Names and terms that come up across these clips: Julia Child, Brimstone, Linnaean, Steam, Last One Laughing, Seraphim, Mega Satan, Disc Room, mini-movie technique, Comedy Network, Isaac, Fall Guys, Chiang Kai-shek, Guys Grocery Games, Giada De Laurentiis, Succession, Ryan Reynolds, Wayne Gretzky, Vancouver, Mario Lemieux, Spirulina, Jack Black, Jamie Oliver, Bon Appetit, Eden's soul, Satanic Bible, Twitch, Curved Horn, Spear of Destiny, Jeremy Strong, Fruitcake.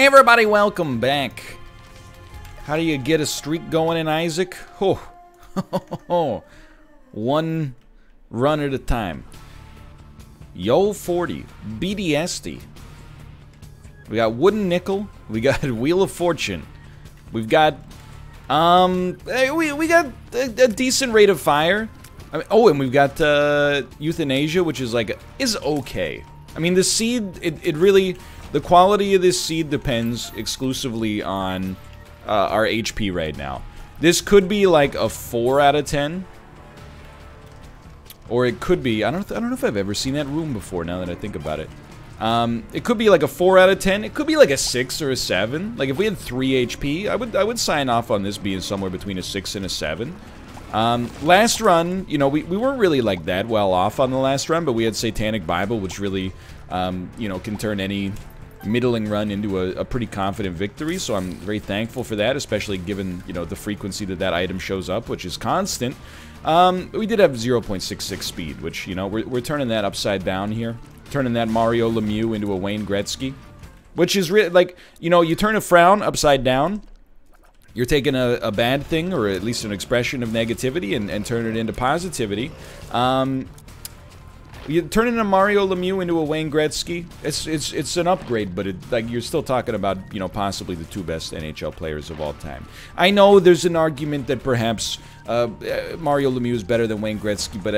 Everybody, welcome back. How do you get a streak going in Isaac? Oh, one run at a time. Yo 40, BDSD. We got Wooden Nickel. We got Wheel of Fortune. We've got we got a decent rate of fire. I mean, oh, and we've got Euthanasia, which is like is okay. I mean, the seed. It really. The quality of this seed depends exclusively on our HP right now. This could be like a 4 out of 10, or it could be. I don't know if I've ever seen that room before. Now that I think about it, it could be like a 4 out of 10. It could be like a 6 or a 7. Like if we had 3 HP, I would sign off on this being somewhere between a 6 and a 7. Last run, you know, we weren't really like that well off on the last run, but we had Satanic Bible, which really, you know, can turn any middling run into a pretty confident victory, so I'm very thankful for that, especially given, you know, the frequency that that item shows up, which is constant. We did have 0.66 speed, which, you know, we're turning that upside down here, turning that Mario Lemieux into a Wayne Gretzky, which is really, like, you know, you turn a frown upside down, you're taking a bad thing, or at least an expression of negativity, and turn it into positivity. You turning a Mario Lemieux into a Wayne Gretzky, it's an upgrade, but it, like, you're still talking about, you know, possibly the 2 best NHL players of all time. I know there's an argument that perhaps Mario Lemieux is better than Wayne Gretzky, but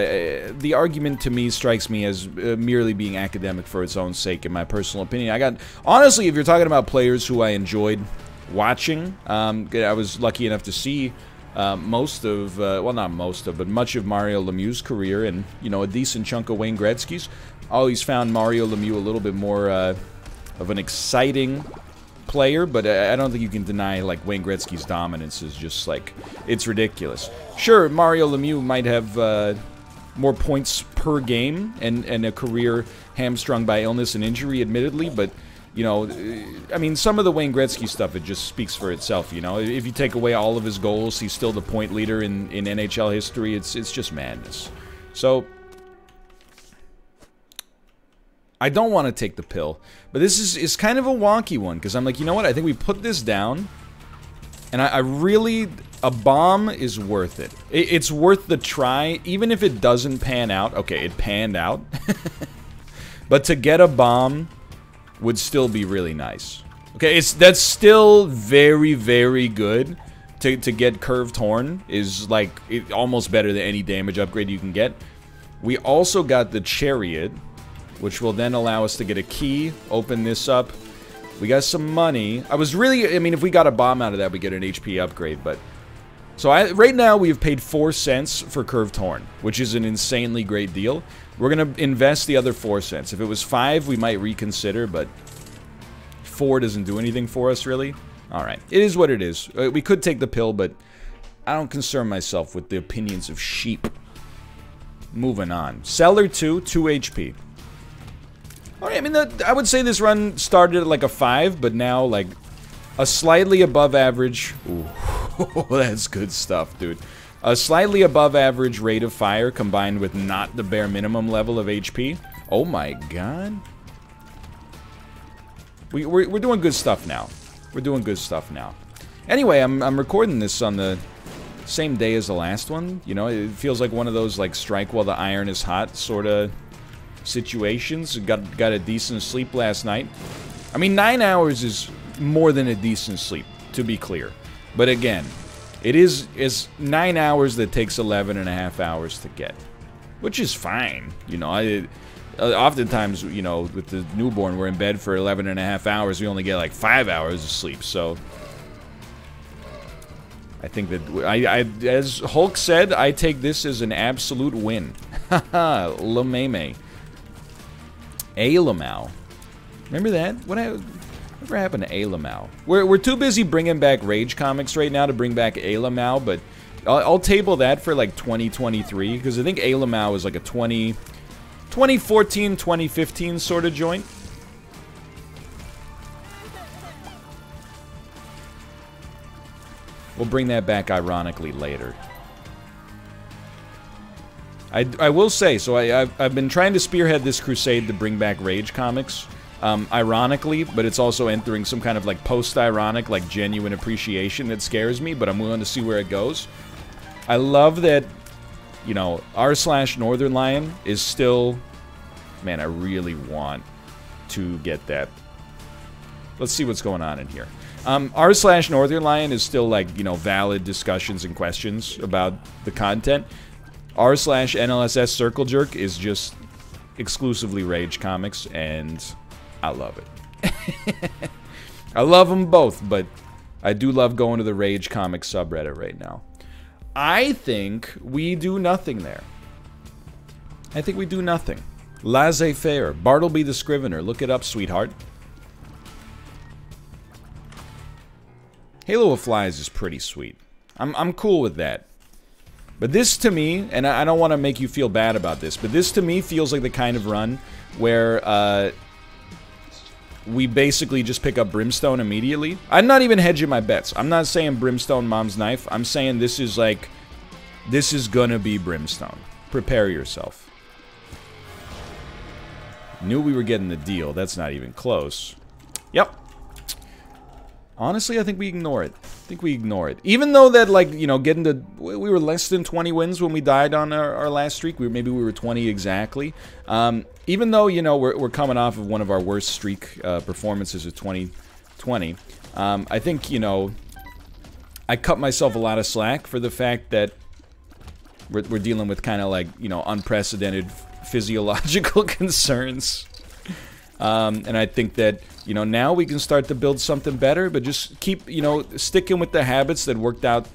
the argument to me strikes me as merely being academic for its own sake, in my personal opinion. I got, honestly, if you're talking about players who I enjoyed watching, I was lucky enough to see most of, well, not most of, but much of Mario Lemieux's career, and, you know, a decent chunk of Wayne Gretzky's. Always found Mario Lemieux a little bit more of an exciting player, but I don't think you can deny, like, Wayne Gretzky's dominance is just, like, it's ridiculous. Sure, Mario Lemieux might have more points per game and a career hamstrung by illness and injury, admittedly, but, you know, I mean, some of the Wayne Gretzky stuff, it just speaks for itself, you know? If you take away all of his goals, he's still the point leader in NHL history. It's just madness. So, I don't want to take the pill, but this is kind of a wonky one, because I'm like, you know what? I think we put this down, and I really, a bomb is worth it. It's worth the try, even if it doesn't pan out. Okay, it panned out. But to get a bomb would still be really nice. Okay, that's still very, very good. To get Curved Horn is, like, almost better than any damage upgrade you can get. We also got the Chariot, which will then allow us to get a key, open this up. We got some money. I mean, if we got a bomb out of that, we get an HP upgrade, but... So right now, we have paid 4 cents for Curved Horn, which is an insanely great deal. We're going to invest the other 4 cents. If it was 5, we might reconsider, but 4 doesn't do anything for us, really. All right. It is what it is. We could take the pill, but I don't concern myself with the opinions of sheep. Moving on. Cellar 2, 2 HP. All right. I mean, I would say this run started at like a 5, but now, like, a slightly above average... Ooh. That's good stuff, dude. A slightly above average rate of fire combined with not the bare minimum level of HP. Oh my god. We're doing good stuff now. We're doing good stuff now. Anyway, I'm recording this on the same day as the last one. You know, it feels like one of those, like, strike while the iron is hot sort of situations. Got a decent sleep last night. I mean, 9 hours is more than a decent sleep, to be clear. But again, it is 9 hours that takes 11 and a half hours to get, which is fine. You know, oftentimes, you know, with the newborn, we're in bed for 11 and a half hours. We only get like 5 hours of sleep. So I think that, as Hulk said, I take this as an absolute win. Haha, Lameme. Ala Mau. Remember that? Whatever happened to Ala Mau? We're too busy bringing back Rage Comics right now to bring back Ala Mau, but I'll table that for like 2023, because I think Ala Mau is like a 2014, 2015 sort of joint. We'll bring that back ironically later. I will say, so I've been trying to spearhead this crusade to bring back Rage Comics. ironically, but it's also entering some kind of like post-ironic, like genuine appreciation that scares me, but I'm willing to see where it goes. I love that, you know, r slash Northern Lion is still... Man, I really want to get that. Let's see what's going on in here. R slash Northern Lion is still, like, you know, valid discussions and questions about the content. r slash NLSS Circle Jerk is just exclusively Rage Comics, and I love it. I love them both, but I do love going to the Rage Comics subreddit right now. I think we do nothing there. I think we do nothing. Laissez-faire. Bartleby the Scrivener. Look it up, sweetheart. Halo of Flies is pretty sweet. I'm cool with that. But this to me, and I don't want to make you feel bad about this, but this to me feels like the kind of run where we basically just pick up Brimstone immediately. I'm not even hedging my bets. I'm not saying Brimstone Mom's Knife. I'm saying this is like, this is gonna be Brimstone. Prepare yourself. Knew we were getting the deal. That's not even close. Yep. Honestly, I think we ignore it. I think we ignore it. Even though that, like, you know, getting to... We were less than 20 wins when we died on our last streak. Maybe we were 20 exactly. Even though, you know, we're coming off of one of our worst streak performances of 2020. I think, you know, I cut myself a lot of slack for the fact that we're dealing with kind of, like, you know, unprecedented... physiological concerns. And I think that, you know, now we can start to build something better, but just keep, you know, sticking with the habits that worked out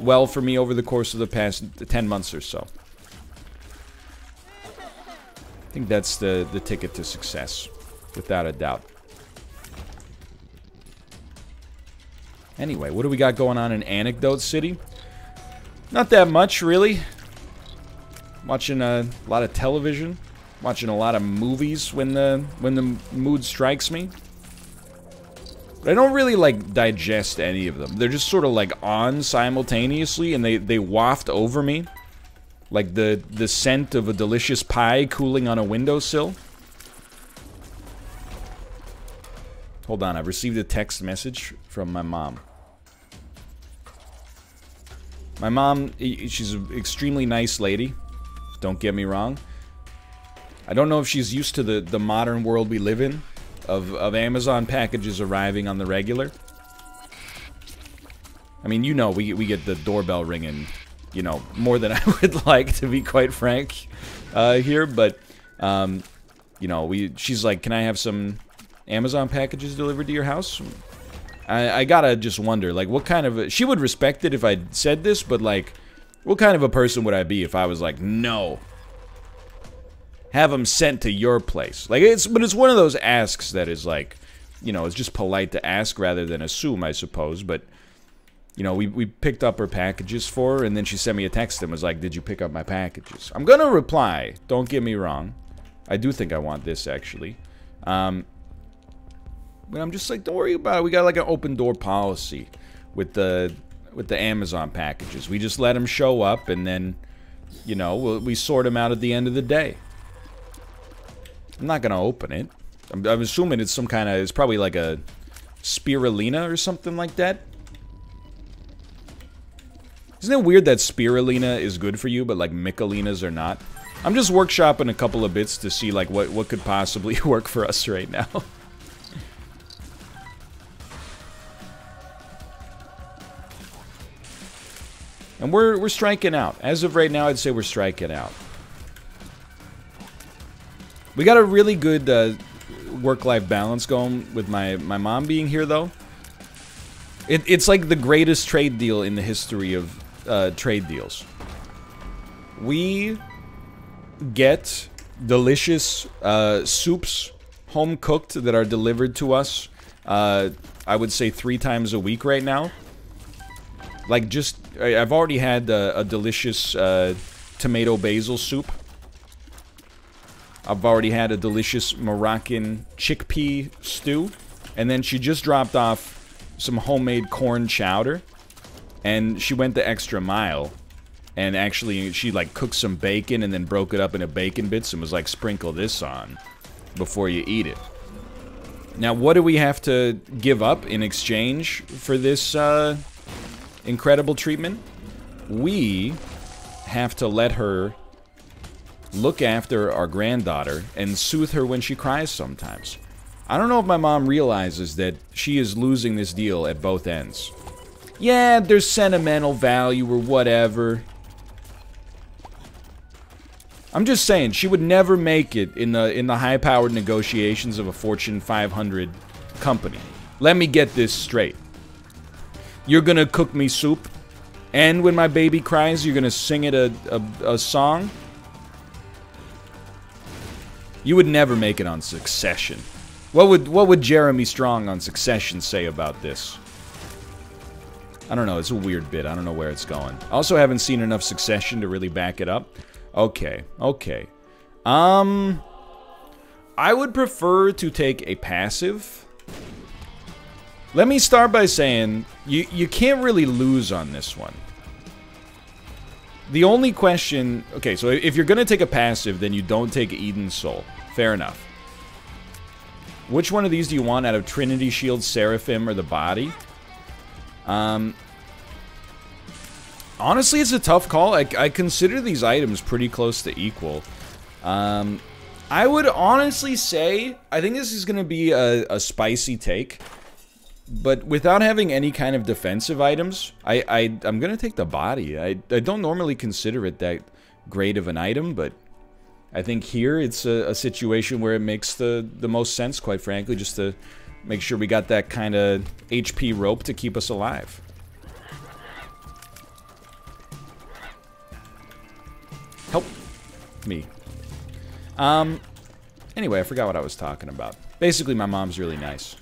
well for me over the course of the past 10 months or so. I think that's the ticket to success, without a doubt. Anyway, what do we got going on in Anecdote City? Not that much, really. Watching a lot of television, watching a lot of movies when the mood strikes me. But I don't really, like, digest any of them. They're just sort of, like, on simultaneously, and they waft over me. Like the scent of a delicious pie cooling on a windowsill. Hold on, I've received a text message from my mom. My mom, she's an extremely nice lady. Don't get me wrong. I don't know if she's used to the modern world we live in of Amazon packages arriving on the regular. I mean, you know, we get the doorbell ringing, you know, more than I would like, to be quite frank, here, but, you know, she's like, can I have some Amazon packages delivered to your house? I gotta just wonder, like, what kind of a, she would respect it if I said this, but, like, what kind of a person would I be if I was like, no, have them sent to your place? Like, but it's one of those asks that is, like, you know, it's just polite to ask rather than assume, I suppose. But, you know, we picked up her packages for her, and then she sent me a text and was like, did you pick up my packages? I'm gonna reply, don't get me wrong. I do think I want this, actually. But I'm just like, don't worry about it. We got, like, an open door policy with the Amazon packages. We just let them show up, and then, you know, we sort them out at the end of the day. I'm not gonna open it. I'm assuming it's some kind of, it's probably like a spirulina or something like that. Isn't it weird that spirulina is good for you, but, like, Michelinas are not? I'm just workshopping a couple of bits to see, like, what could possibly work for us right now. And we're striking out. As of right now, I'd say we're striking out. We got a really good work-life balance going with my mom being here, though. It's like the greatest trade deal in the history of trade deals. We get delicious soups, home-cooked, that are delivered to us, I would say 3 times a week right now. Like, just... I've already had a delicious tomato basil soup. I've already had a delicious Moroccan chickpea stew. And then she just dropped off some homemade corn chowder. And she went the extra mile. And actually, she, like, cooked some bacon and then broke it up into bacon bits and was like, sprinkle this on before you eat it. Now, what do we have to give up in exchange for this incredible treatment? We have to let her look after our granddaughter and soothe her when she cries sometimes. I don't know if my mom realizes that she is losing this deal at both ends. Yeah, there's sentimental value or whatever. I'm just saying, she would never make it in the high-powered negotiations of a Fortune 500 company. Let me get this straight. You're gonna cook me soup, and when my baby cries, you're gonna sing it a song? You would never make it on Succession. What would Jeremy Strong on Succession say about this? I don't know, it's a weird bit. I don't know where it's going. I also haven't seen enough Succession to really back it up. Okay, okay. I would prefer to take a passive. Let me start by saying, you can't really lose on this one. The only question... Okay, so if you're gonna take a passive, then you don't take Eden's soul. Fair enough. Which one of these do you want out of Trinity Shield, Seraphim, or the body? Honestly, it's a tough call. I consider these items pretty close to equal. I would honestly say, I think this is going to be a spicy take, but without having any kind of defensive items, I'm going to take the body. I don't normally consider it that great of an item, but I think here it's a situation where it makes the most sense, quite frankly, just to make sure we got that kind of HP rope to keep us alive. Help me. Anyway, I forgot what I was talking about. Basically, my mom's really nice.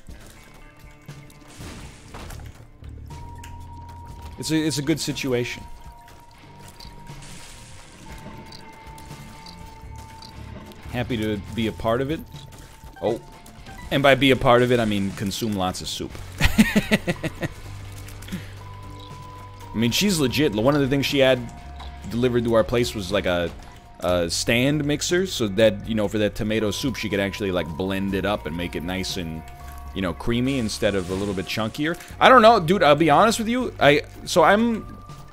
It's a good situation. Happy to be a part of it. Oh. And by be a part of it, I mean consume lots of soup. I mean, she's legit. One of the things she had delivered to our place was like a stand mixer, so that, you know, for that tomato soup she could actually like blend it up and make it nice and, you know, creamy instead of a little bit chunkier. I don't know, dude, I'll be honest with you, I'm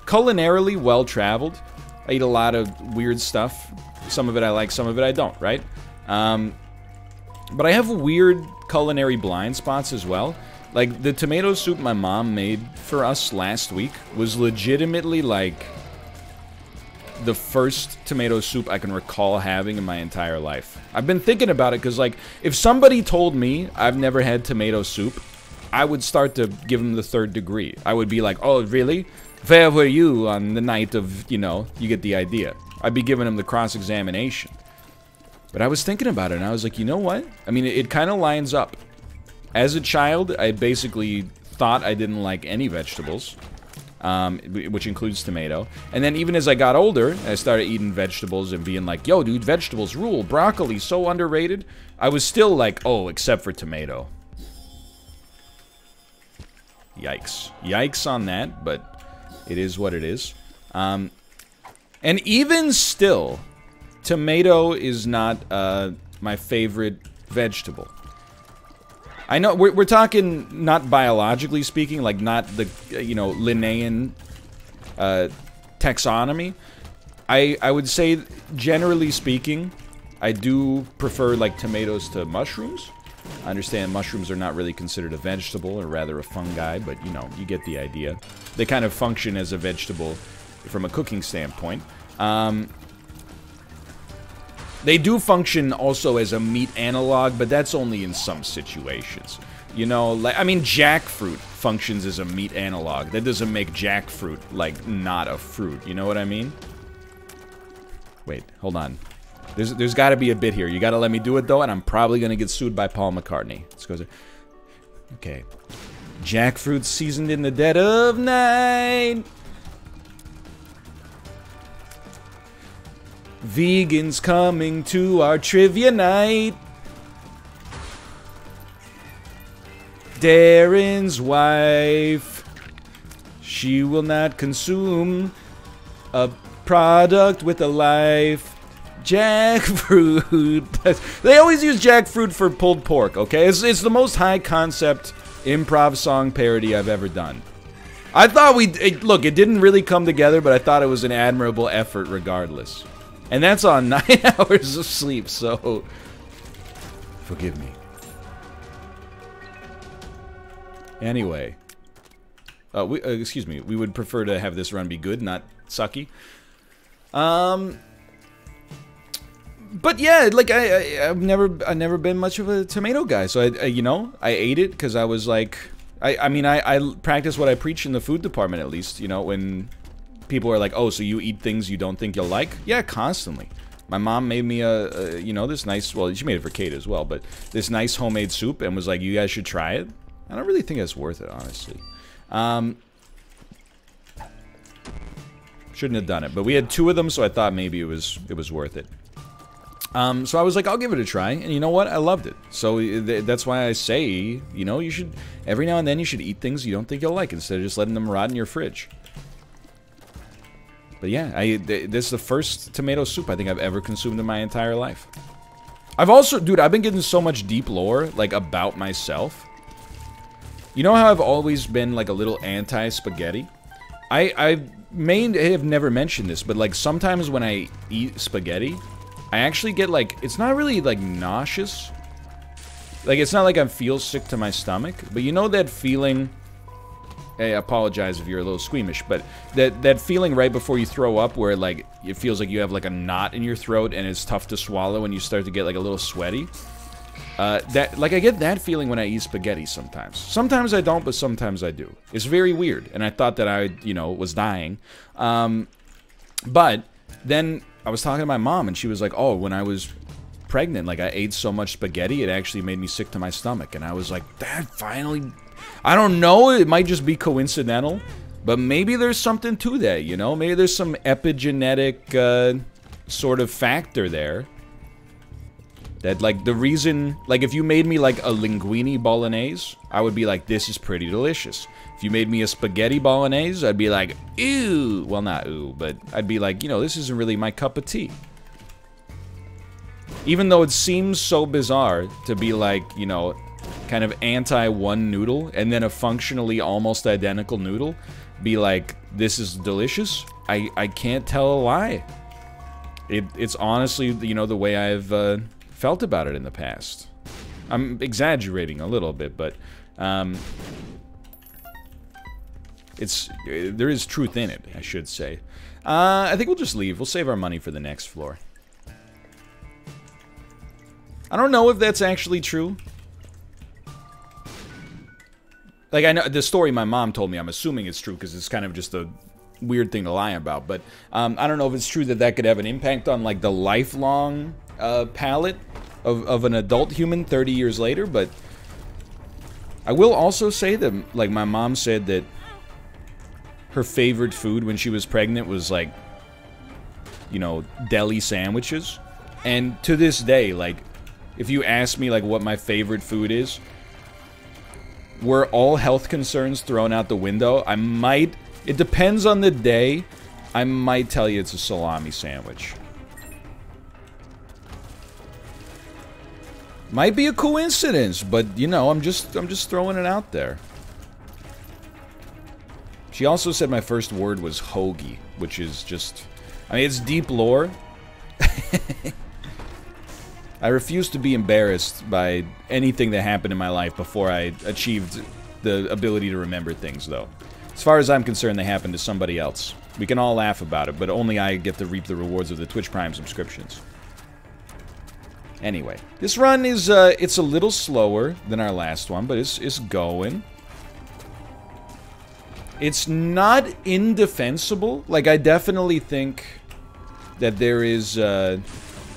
culinarily well traveled. I eat a lot of weird stuff. Some of it I like, some of it I don't, right? But I have weird culinary blind spots as well. Like the tomato soup my mom made for us last week was legitimately like the first tomato soup I can recall having in my entire life. I've been thinking about it because, like, if somebody told me I've never had tomato soup, I would start to give them the third degree. I would be like, oh, really? Where were you on the night of, you know, you get the idea. I'd be giving them the cross-examination. But I was thinking about it, and I was like, you know what? I mean, it kind of lines up. As a child, I basically thought I didn't like any vegetables. Which includes tomato. And then even as I got older, I started eating vegetables and being like, yo, dude, vegetables rule. Broccoli's so underrated. I was still like, oh, except for tomato. Yikes. Yikes on that, but it is what it is. And even still, tomato is not my favorite vegetable. I know, we're talking not biologically speaking, like not the, you know, Linnaean taxonomy. I would say, generally speaking, I do prefer, like, tomatoes to mushrooms. I understand mushrooms are not really considered a vegetable, or rather a fungi, but, you know, you get the idea. They kind of function as a vegetable from a cooking standpoint. They do function also as a meat analog, but that's only in some situations. You know, like, I mean, jackfruit functions as a meat analog. That doesn't make jackfruit, like, not a fruit. You know what I mean? Wait, hold on. There's gotta be a bit here. You gotta let me do it, though, and I'm probably gonna get sued by Paul McCartney. Let's go there. Okay. Jackfruit seasoned in the dead of night. Vegans coming to our trivia night. Darren's wife. She will not consume a product with a life. Jackfruit. They always use jackfruit for pulled pork, okay? It's the most high-concept improv song parody I've ever done. I thought look, it didn't really come together, but I thought it was an admirable effort regardless. And that's on 9 hours of sleep, so... forgive me. Anyway. Excuse me, we would prefer to have this run be good, not sucky. But yeah, like I've never been much of a tomato guy, so I you know, I ate it because I was like, I mean I practice what I preach in the food department, at least, you know, when people are like, oh, so you eat things you don't think you'll like? Yeah, constantly. My mom made me a you know, this nice, well, she made it for Kate as well, but this nice homemade soup and was like, you guys should try it. I don't really think it's worth it, honestly. Shouldn't have done it, but we had 2 of them, so I thought maybe it was worth it. So I was like, I'll give it a try, and you know what? I loved it. So that's why I say, you know, you should, every now and then you should eat things you don't think you'll like instead of just letting them rot in your fridge. But yeah, this is the first tomato soup I think I've ever consumed in my entire life. I've also, dude, I've been getting so much deep lore, like, about myself. You know how I've always been, like, a little anti-spaghetti? I have never mentioned this, but, like, sometimes when I eat spaghetti, I actually get, like, it's not really, like, nauseous. Like, it's not like I feel sick to my stomach, but you know that feeling... I apologize if you're a little squeamish, but that feeling right before you throw up where, like, it feels like you have, like, a knot in your throat and it's tough to swallow and you start to get, like, a little sweaty. That, like, I get that feeling when I eat spaghetti sometimes. Sometimes I don't, but sometimes I do. It's very weird, and I thought that I, you know, was dying. But then I was talking to my mom, and she was like, oh, when I was pregnant, like, I ate so much spaghetti, it actually made me sick to my stomach. And I was like, that finally... I don't know, it might just be coincidental, but maybe there's something to that, you know? Maybe there's some epigenetic sort of factor there. That, like, the reason... Like, if you made me, like, a linguine bolognese, I would be like, this is pretty delicious. If you made me a spaghetti bolognese, I'd be like, ew! Well, not ew, but I'd be like, you know, this isn't really my cup of tea. Even though it seems so bizarre to be like, you know... kind of anti-one noodle, and then a functionally almost identical noodle, be like, this is delicious? I can't tell a lie. It's honestly, you know, the way I've felt about it in the past. I'm exaggerating a little bit, but there is truth in it, I should say. I think we'll just leave. We'll save our money for the next floor. I don't know if that's actually true. Like, I know the story my mom told me, I'm assuming it's true because it's kind of just a weird thing to lie about, but I don't know if it's true that that could have an impact on, like, the lifelong palate of an adult human 30 years later, but I will also say that, like, my mom said that her favorite food when she was pregnant was, like, you know, deli sandwiches, and to this day, like, if you ask me, like, what my favorite food is, were all health concerns thrown out the window, I might... It depends on the day. I might tell you it's a salami sandwich. Might be a coincidence, but, you know, I'm just throwing it out there. She also said my first word was hoagie, which is just... I mean, it's deep lore. I refuse to be embarrassed by anything that happened in my life before I achieved the ability to remember things, though. As far as I'm concerned, they happened to somebody else. We can all laugh about it, but only I get to reap the rewards of the Twitch Prime subscriptions. Anyway, this run is, it's a little slower than our last one, but it's going. It's not indefensible. Like, I definitely think that there is,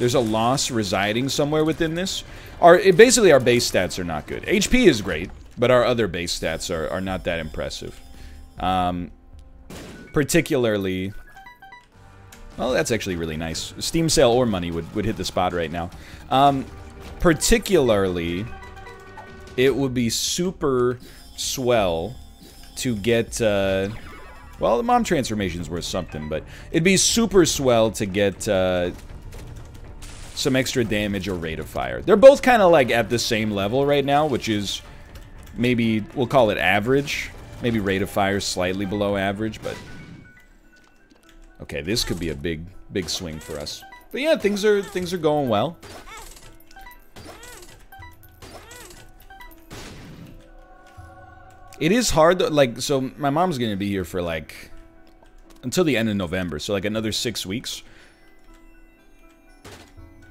there's a loss residing somewhere within this. Basically, our base stats are not good. HP is great, but our other base stats are not that impressive. Particularly... Well, that's actually really nice. Steam sale or money would hit the spot right now. Particularly, it would be super swell to get... well, the mom transformation's worth something, but... It'd be super swell to get... some extra damage or rate of fire. They're both kind of like at the same level right now, which is maybe, we'll call it average. Maybe rate of fire slightly below average, but... Okay, this could be a big swing for us. But yeah, things are going well. It is hard, though, like, so my mom's gonna be here for, like, until the end of November, so, like, another 6 weeks.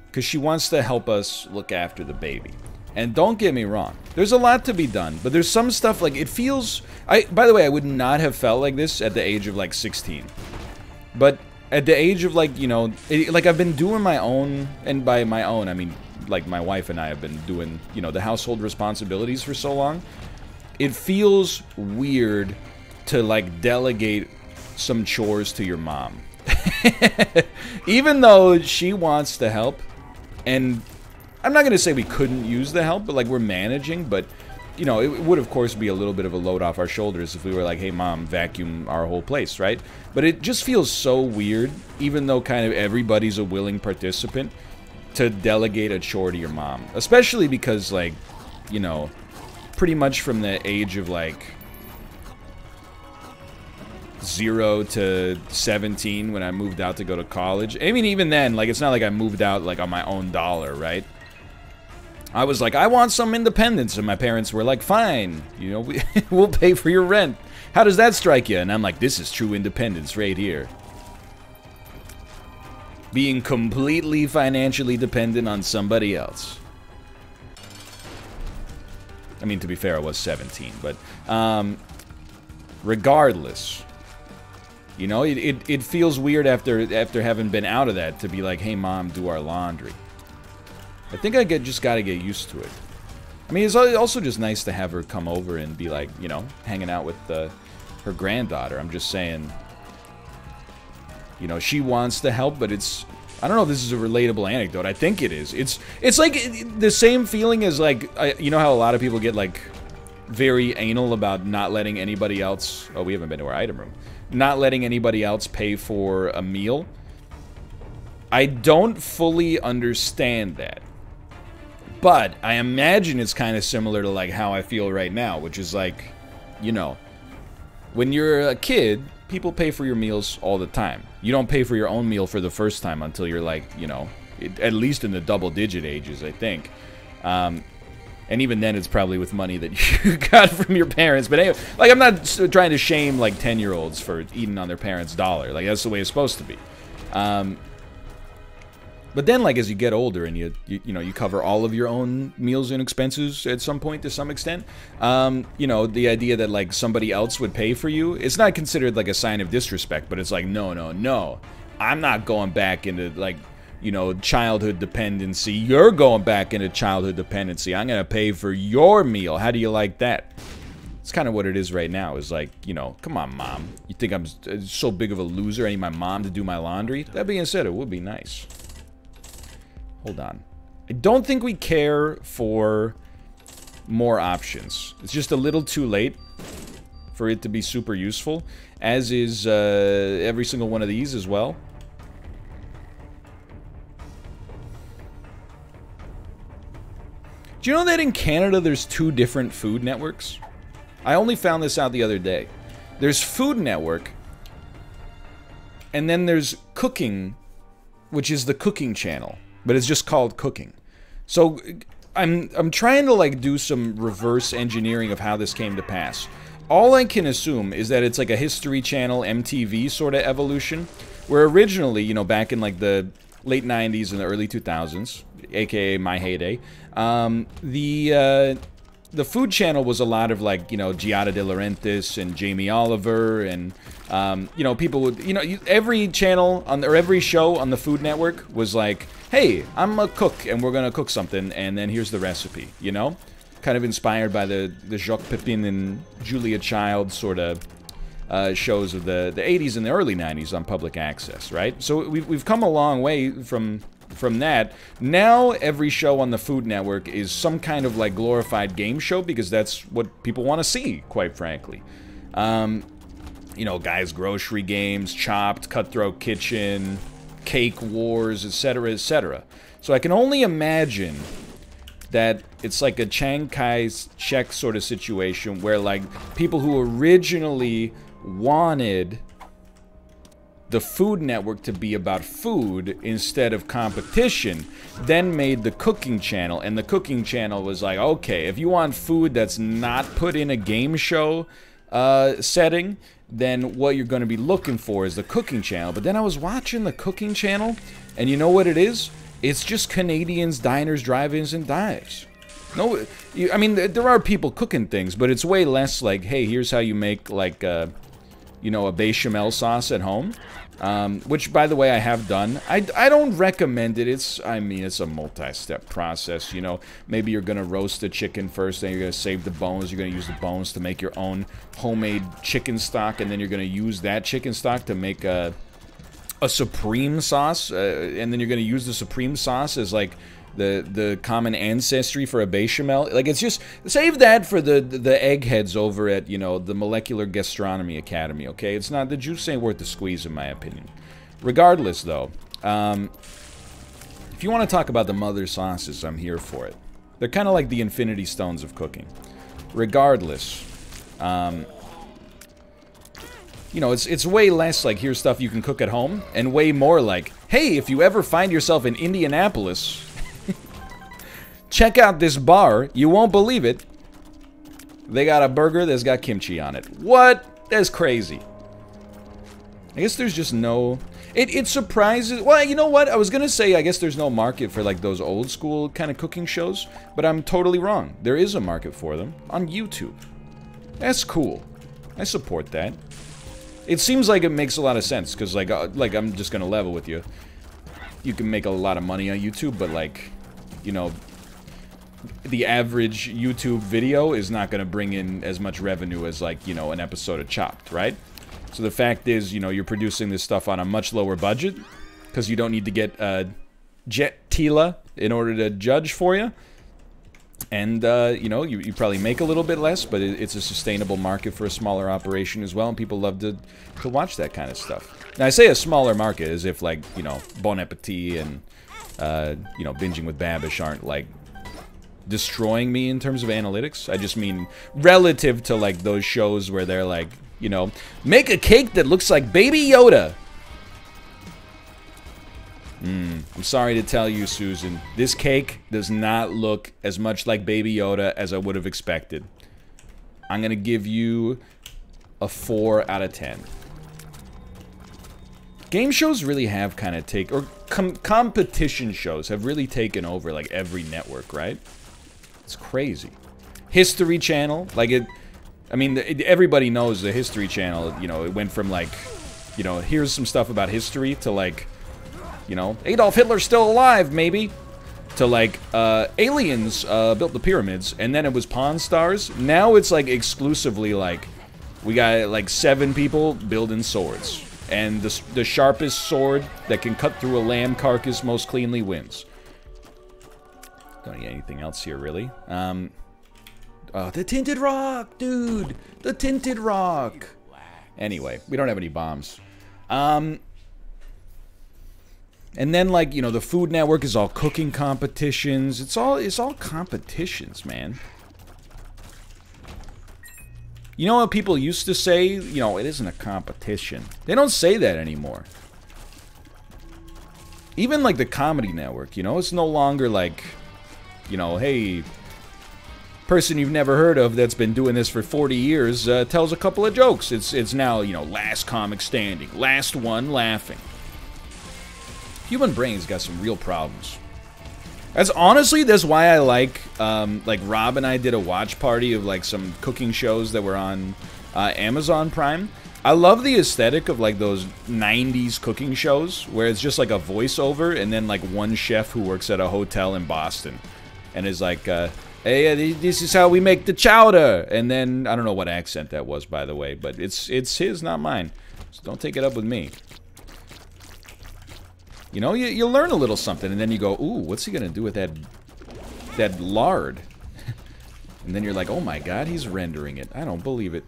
Because she wants to help us look after the baby. And don't get me wrong, there's a lot to be done, but there's some stuff, like, it feels... By the way, I would not have felt like this at the age of, like, 16. But at the age of, like, you know, like, I've been doing my own, and by my own, I mean, like, my wife and I have been doing, you know, the household responsibilities for so long. It feels weird to, like, delegate some chores to your mom. Even though she wants to help, and I'm not going to say we couldn't use the help, but, like, we're managing, but, you know, it would, of course, be a little bit of a load off our shoulders if we were like, hey, Mom, vacuum our whole place, right? But it just feels so weird, even though kind of everybody's a willing participant, to delegate a chore to your mom. Especially because, like, you know... pretty much from the age of, like, 0 to 17 when I moved out to go to college. I mean, even then, like, it's not like I moved out, like, on my own dollar, right? I was like, I want some independence, and my parents were like, fine, you know, we'll pay for your rent. How does that strike you? And I'm like, this is true independence right here. Being completely financially dependent on somebody else. I mean, to be fair, I was 17, but, regardless, you know, it feels weird after having been out of that to be like, hey, Mom, do our laundry. I think I just gotta get used to it. I mean, it's also just nice to have her come over and be like, you know, hanging out with her granddaughter. I'm just saying, you know, she wants to help, but it's... I don't know if this is a relatable anecdote. I think it is. It's like the same feeling as, like, you know how a lot of people get, like, very anal about not letting anybody else... Oh, we haven't been to our item room. Not letting anybody else pay for a meal. I don't fully understand that. But I imagine it's kind of similar to, like, how I feel right now, which is, like, you know, when you're a kid... people pay for your meals all the time. You don't pay for your own meal for the first time until you're like, you know, at least in the double-digit ages, I think. And even then, it's probably with money that you got from your parents. But anyway, like, I'm not trying to shame, like, 10-year-olds for eating on their parents' dollar. Like, that's the way it's supposed to be. But then, like, as you get older and you know, you cover all of your own meals and expenses at some point to some extent, you know, the idea that, like, somebody else would pay for you, it's not considered, like, a sign of disrespect, but it's like, no, I'm not going back into, like, you know, childhood dependency. You're going back into childhood dependency. I'm going to pay for your meal. How do you like that? It's kind of what it is right now, is like, you know, come on, Mom. You think I'm so big of a loser? I need my mom to do my laundry? That being said, it would be nice. Hold on. I don't think we care for more options. It's just a little too late for it to be super useful, as is every single one of these as well. Do you know that in Canada there's 2 different food networks? I only found this out the other day. There's Food Network, and then there's Cooking, which is the cooking channel. But it's just called Cooking. So I'm trying to, like, do some reverse engineering of how this came to pass. All I can assume is that it's like a History Channel, MTV sort of evolution, where originally, you know, back in, like, the late 90s and the early 2000s, aka my heyday, the Food Channel was a lot of, like, you know, Giada De Laurentiis and Jamie Oliver and, you know, people would, you know, every channel on or every show on the Food Network was like, hey, I'm a cook and we're gonna cook something and then here's the recipe, you know? Kind of inspired by the Jacques Pepin and Julia Child sort of shows of the 80s and the early 90s on public access, right? So we've come a long way from that. Now every show on the Food Network is some kind of, like, glorified game show, because that's what people want to see, quite frankly. You know, Guys Grocery Games, Chopped, Cutthroat Kitchen, Cake Wars, etc., etc. So I can only imagine that it's like a Chiang Kai-shek sort of situation where, like, people who originally wanted the Food Network to be about food instead of competition, then made the Cooking Channel, and the Cooking Channel was like, okay, if you want food that's not put in a game show setting, then what you're going to be looking for is the Cooking Channel. But then I was watching the Cooking Channel, and you know what it is? It's just Canadians, diners, drive-ins, and dives. No, I mean, there are people cooking things, but it's way less like, hey, here's how you make, like, you know, a bechamel sauce at home. Which, by the way, I have done. I don't recommend it. It's, I mean, it's a multi-step process, you know. Maybe you're going to roast the chicken first, then you're going to save the bones. You're going to use the bones to make your own homemade chicken stock, and then you're going to use that chicken stock to make a supreme sauce, and then you're going to use the supreme sauce as, like, the common ancestry for a bechamel. Like, it's just, save that for the eggheads over at, you know, the Molecular Gastronomy Academy, okay? It's not, the juice ain't worth the squeeze, in my opinion. Regardless, though, if you want to talk about the mother sauces, I'm here for it. They're kind of like the Infinity Stones of cooking. Regardless, you know, it's way less like, here's stuff you can cook at home, and way more like, hey, if you ever find yourself in Indianapolis, check out this bar. You won't believe it. They got a burger that's got kimchi on it. What? That's crazy. I guess there's just no... It surprises... Well, you know what? I was going to say, I guess there's no market for, like, those old school kind of cooking shows. But I'm totally wrong. There is a market for them on YouTube. That's cool. I support that. It seems like it makes a lot of sense. Because, like I'm just going to level with you. You can make a lot of money on YouTube, but, like, you know... The average YouTube video is not going to bring in as much revenue as, like, you know, an episode of Chopped, right? So the fact is, you know, you're producing this stuff on a much lower budget because you don't need to get Jet Tila in order to judge for you. And, you know, you probably make a little bit less, but it's a sustainable market for a smaller operation as well, and people love to watch that kind of stuff. Now, I say a smaller market as if, like, you know, Bon Appetit and, you know, Binging with Babish aren't, like, destroying me in terms of analytics. I just mean relative to, like, those shows where they're like, you know, make a cake that looks like Baby Yoda. I'm sorry to tell you, Susan, this cake does not look as much like Baby Yoda as I would have expected. I'm gonna give you a 4 out of 10. Game shows really have kind of or competition shows have really taken over, like, every network, right? It's crazy. History Channel, like, I mean, everybody knows the History Channel, you know, it went from, like, you know, here's some stuff about history to, like, you know, Adolf Hitler's still alive, maybe, to, like, aliens built the pyramids, and then it was Pawn Stars. Now it's, like, exclusively, like, we got, like, 7 people building swords, and the sharpest sword that can cut through a lamb carcass most cleanly wins. Don't get anything else here, really. Oh, the Tinted Rock, dude! The Tinted Rock! Anyway, we don't have any bombs. And then, like, you know, the Food Network is all cooking competitions. It's all competitions, man. You know what people used to say? You know, it isn't a competition. They don't say that anymore. Even, like, the Comedy Network, you know? It's no longer, like... You know, hey, person you've never heard of that's been doing this for 40 years tells a couple of jokes. It's now, you know, last comic standing, last one laughing. Human brain's got some real problems. That's honestly, that's why I like Rob and I did a watch party of, like, some cooking shows that were on Amazon Prime. I love the aesthetic of, like, those 90s cooking shows where it's just, like, a voiceover and then, like, one chef who works at a hotel in Boston. And is like, hey, this is how we make the chowder. And then, I don't know what accent that was, by the way. But it's his, not mine. So don't take it up with me. You know, you learn a little something. And then you go, ooh, what's he going to do with that lard? And then you're like, oh my god, he's rendering it. I don't believe it.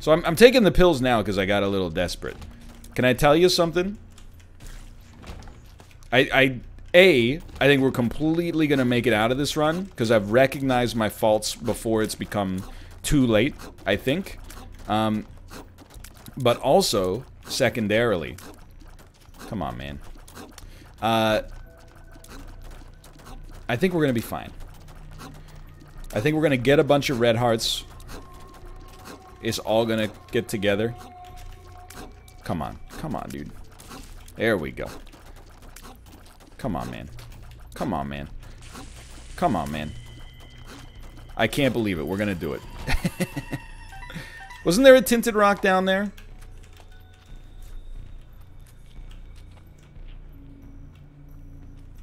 So I'm taking the pills now because I got a little desperate. Can I tell you something? I A, I think we're completely going to make it out of this run, because I've recognized my faults before it's become too late, I think. But also, secondarily... Come on, man. I think we're going to be fine. I think we're going to get a bunch of red hearts. It's all going to get together. Come on. Come on, dude. There we go. Come on, man. Come on, man. Come on, man. I can't believe it. We're going to do it. Wasn't there a tinted rock down there?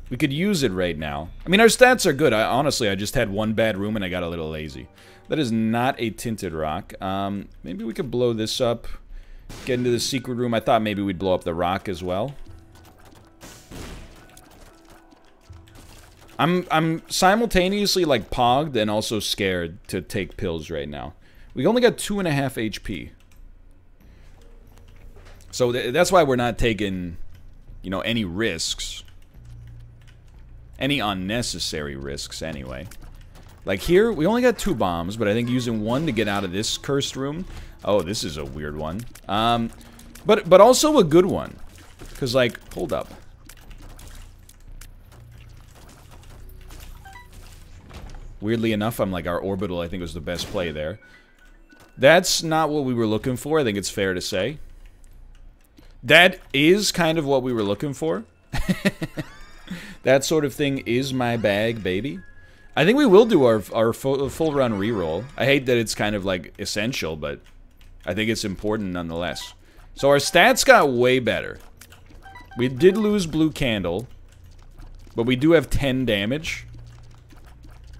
We could use it right now. I mean, our stats are good. Honestly, I just had one bad room and I got a little lazy. That is not a tinted rock. Maybe we could blow this up. Get into the secret room. I thought maybe we'd blow up the rock as well. I'm simultaneously like pogged and also scared to take pills right now. We only got 2.5 HP. So that's why we're not taking, you know, any risks. Any unnecessary risks anyway. Like here, we only got 2 bombs, but I think using one to get out of this cursed room. Oh, this is a weird one. But also a good one. 'Cause like, hold up. Weirdly enough, I'm like, our orbital, I think, was the best play there. That's not what we were looking for, I think it's fair to say. That is kind of what we were looking for. That sort of thing is my bag, baby. I think we will do our full run reroll. I hate that it's kind of, like, essential, but I think it's important nonetheless. So our stats got way better. We did lose Blue Candle, but we do have 10 damage.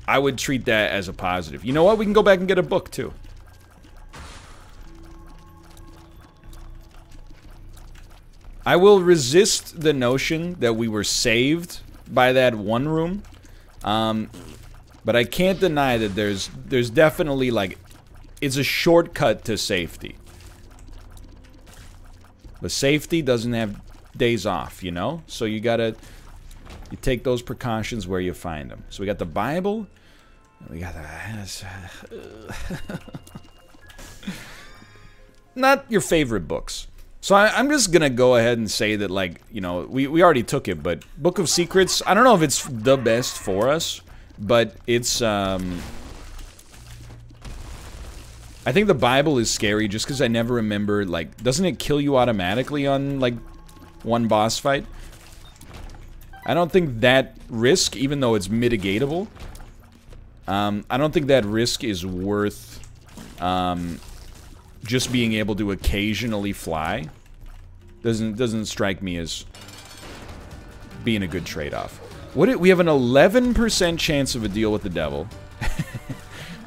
I would treat that as a positive. You know what? We can go back and get a book, too. I will resist the notion that we were saved by that one room. But I can't deny that there's definitely, like... It's a shortcut to safety. But safety doesn't have days off, you know? So you gotta... You take those precautions where you find them. So we got the Bible. We got the... Not your favorite books. So I'm just gonna go ahead and say that, like, you know, we already took it, but Book of Secrets, I don't know if it's the best for us, but it's, I think the Bible is scary just because I never remember, like, doesn't it kill you automatically on, like, one boss fight? I don't think that risk, even though it's mitigatable, I don't think that risk is worth just being able to occasionally fly. Doesn't strike me as being a good trade-off. We have an 11% chance of a deal with the devil,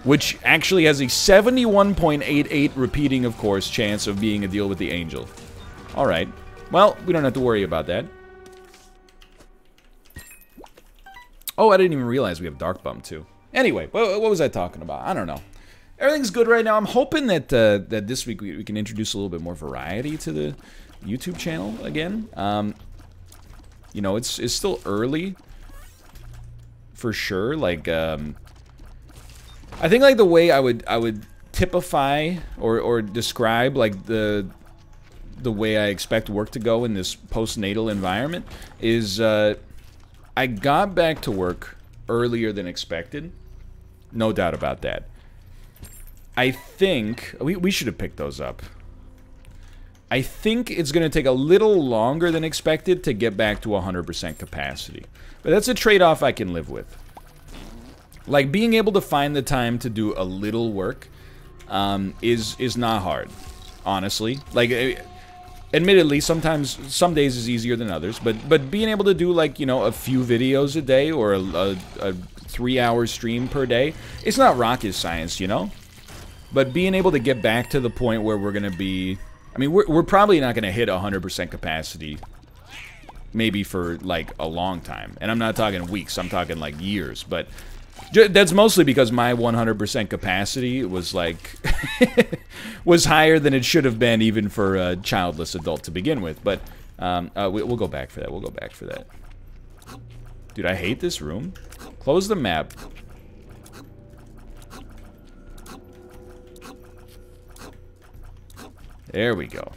which actually has a 71.88 repeating, of course, chance of being a deal with the angel. All right. Well, we don't have to worry about that. Oh, I didn't even realize we have Dark Bum, too. Anyway, what was I talking about? I don't know. Everything's good right now. I'm hoping that that this week we can introduce a little bit more variety to the YouTube channel again. You know, it's still early, for sure. Like, I think, like, the way I would typify or describe, like, the way I expect work to go in this postnatal environment is... I got back to work earlier than expected. No doubt about that. I think... We should have picked those up. I think it's going to take a little longer than expected to get back to 100% capacity. But that's a trade-off I can live with. Like, being able to find the time to do a little work is not hard, honestly. Like... Admittedly, sometimes, some days is easier than others, but being able to do, like, you know, a few videos a day or a 3-hour stream per day, it's not rocket science, you know? But being able to get back to the point where we're gonna be, I mean, we're probably not gonna hit 100% capacity, maybe for, like, a long time. And I'm not talking weeks, I'm talking, like, years, but... That's mostly because my 100% capacity was, like, was higher than it should have been even for a childless adult to begin with. But we'll go back for that. Dude, I hate this room. Close the map. There we go.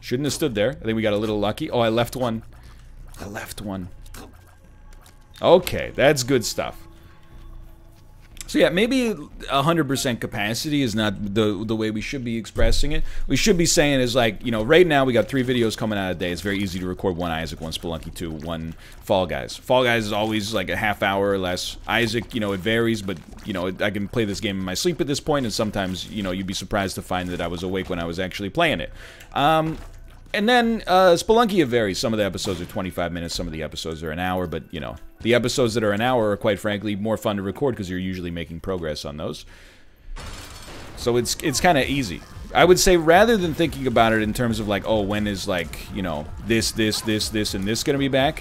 Shouldn't have stood there. I think we got a little lucky. Oh, I left one. I left one. Okay, that's good stuff. So yeah, maybe 100% capacity is not the way we should be expressing it. We should be saying is like, you know, right now we got 3 videos coming out a day. It's very easy to record 1 Isaac, 1 Spelunky, 2, 1 Fall Guys. Fall Guys is always like a half hour or less. Isaac, you know, it varies, but, you know, I can play this game in my sleep at this point, and sometimes, you know, you'd be surprised to find that I was awake when I was actually playing it. And then, Spelunky, it varies. Some of the episodes are 25 minutes, some of the episodes are an hour, but, you know, the episodes that are an hour are, quite frankly, more fun to record because you're usually making progress on those. So it's kind of easy. I would say rather than thinking about it in terms of, like, oh, when is, like, you know, this, and this going to be back,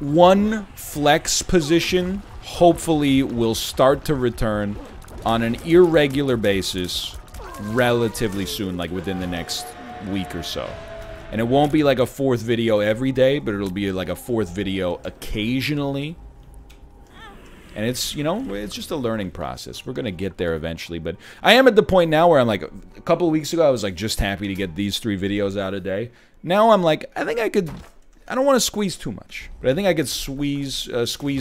one flex position hopefully will start to return on an irregular basis relatively soon, like within the next week or so. And it won't be like a 4th video every day, but it'll be like a 4th video occasionally. And it's, you know, it's just a learning process. We're gonna get there eventually, but I am at the point now where I'm like, a couple of weeks ago I was like just happy to get these 3 videos out a day. Now I'm like, I think I could, I don't want to squeeze too much, but I think I could squeeze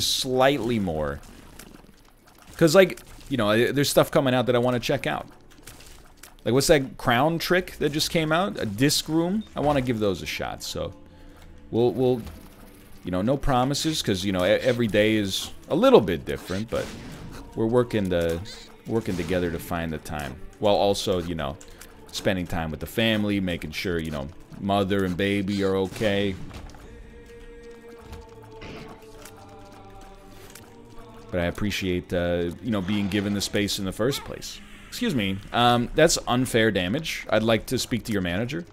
slightly more, because, like, you know, there's stuff coming out that I want to check out. Like, what's that crown trick that just came out? A disc room? I want to give those a shot, so... We'll you know, no promises, because, you know, every day is a little bit different, but... We're working together to find the time. While also, you know, spending time with the family, making sure, you know, mother and baby are okay. But I appreciate, you know, being given the space in the first place. Excuse me, that's unfair damage. I'd like to speak to your manager.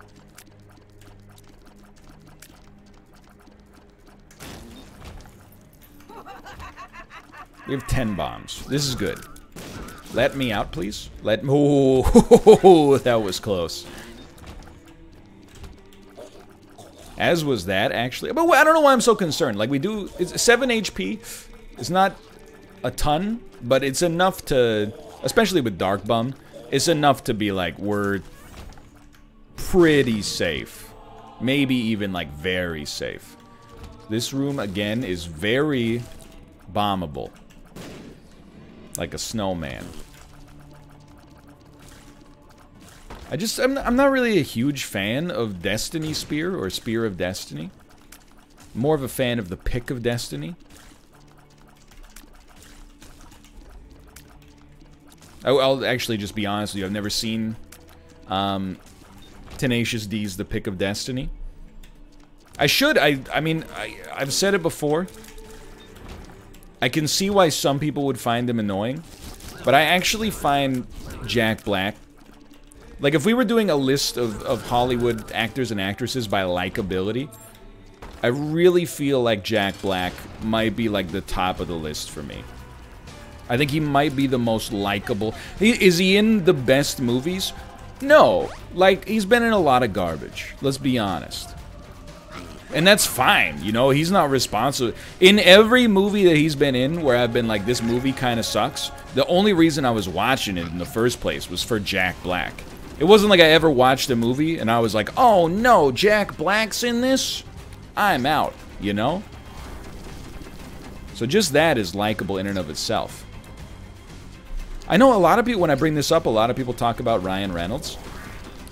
We have 10 bombs. This is good. Let me out, please. Let me... Oh, that was close. As was that, actually. But I don't know why I'm so concerned. Like, we do... It's 7 HP. It's not a ton, but it's enough to... Especially with Dark Bum, it's enough to be like, we're pretty safe. Maybe even like very safe. This room, again, is very bombable. Like a snowman. I'm not really a huge fan of Destiny Spear or Spear of Destiny. More of a fan of the Pick of Destiny. I'll actually just be honest with you. I've never seen Tenacious D's The Pick of Destiny. I should. I mean, I've said it before. I can see why some people would find them annoying. But I actually find Jack Black... Like, if we were doing a list of Hollywood actors and actresses by likability, I really feel like Jack Black might be, like, the top of the list for me. I think he might be the most likable. Is he in the best movies? No. Like, he's been in a lot of garbage. Let's be honest. And that's fine, you know? He's not responsible. In every movie that he's been in where I've been like, this movie kind of sucks, the only reason I was watching it in the first place was for Jack Black. It wasn't like I ever watched a movie and I was like, oh no, Jack Black's in this? I'm out, you know? So just that is likable in and of itself. I know a lot of people, when I bring this up, a lot of people talk about Ryan Reynolds.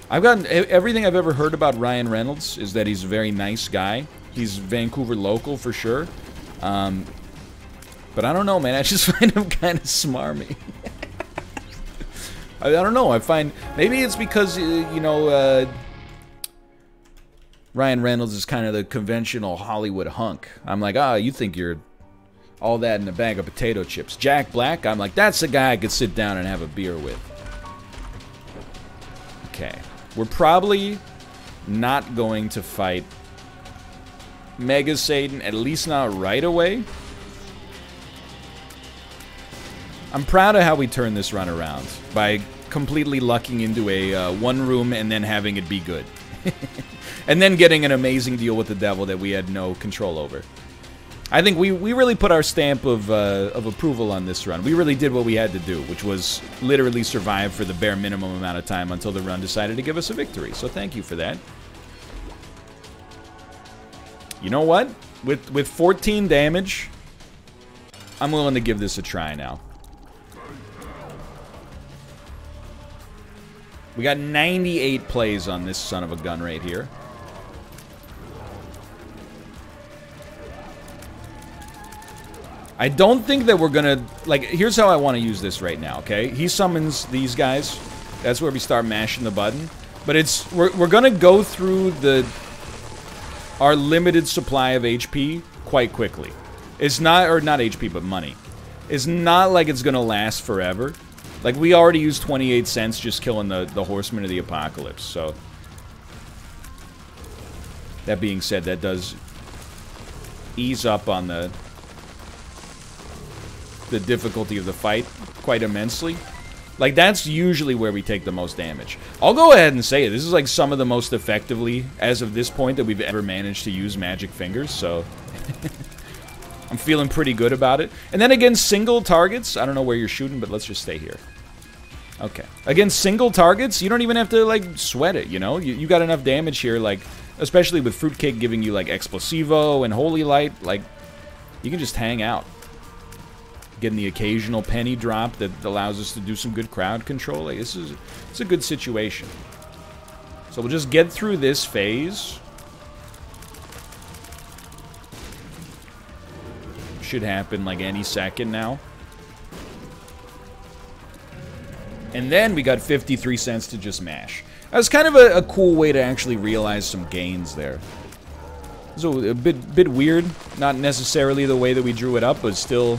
I've gotten, everything I've ever heard about Ryan Reynolds is that he's a very nice guy. He's Vancouver local for sure. But I don't know, man, I just find him kind of smarmy. I don't know, I find, maybe it's because, you know, Ryan Reynolds is kind of the conventional Hollywood hunk. I'm like, ah, oh, you think you're all that in a bag of potato chips. Jack Black, I'm like, that's the guy I could sit down and have a beer with. Okay. We're probably not going to fight Mega Satan, at least not right away. I'm proud of how we turned this run around by completely lucking into a one room and then having it be good. And then getting an amazing deal with the devil that we had no control over. I think we really put our stamp of approval on this run. We really did what we had to do, which was literally survive for the bare minimum amount of time until the run decided to give us a victory. So thank you for that. You know what? With 14 damage, I'm willing to give this a try now. We got 98 plays on this son of a gun right here. I don't think that we're gonna, like, here's how I want to use this right now, okay? He summons these guys. That's where we start mashing the button. But it's, we're gonna go through our limited supply of HP quite quickly. It's not, or not HP, but money. It's not like it's gonna last forever. Like, we already used 28 cents just killing the Horsemen of the Apocalypse, so. That being said, that does ease up on the difficulty of the fight quite immensely. Like, that's usually where we take the most damage. I'll go ahead and say it. This is, like, some of the most effectively, as of this point, that we've ever managed to use magic fingers, so. I'm feeling pretty good about it. And then against single targets, I don't know where you're shooting, but let's just stay here. Okay. Against single targets, you don't even have to, like, sweat it, you know? You got enough damage here, like, especially with Fruitcake giving you, like, Explosivo and Holy Light, like, you can just hang out. Getting the occasional penny drop that allows us to do some good crowd control. Like, it's a good situation. So we'll just get through this phase. Should happen, like, any second now. And then we got 53 cents to just mash. That was kind of a cool way to actually realize some gains there. So a bit weird. Not necessarily the way that we drew it up, but still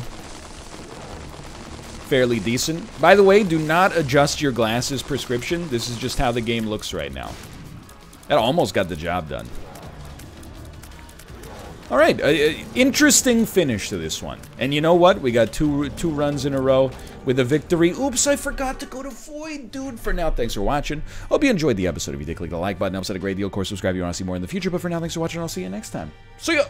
fairly decent. By the way, do not adjust your glasses prescription. This is just how the game looks right now. That almost got the job done. All right, interesting finish to this one. And you know what? We got two runs in a row with a victory. Oops, I forgot to go to Void, dude. For now, thanks for watching. Hope you enjoyed the episode. If you did, click the like button. Helps out a great deal. Of course, subscribe if you want to see more in the future. But for now, thanks for watching. I'll see you next time. See ya!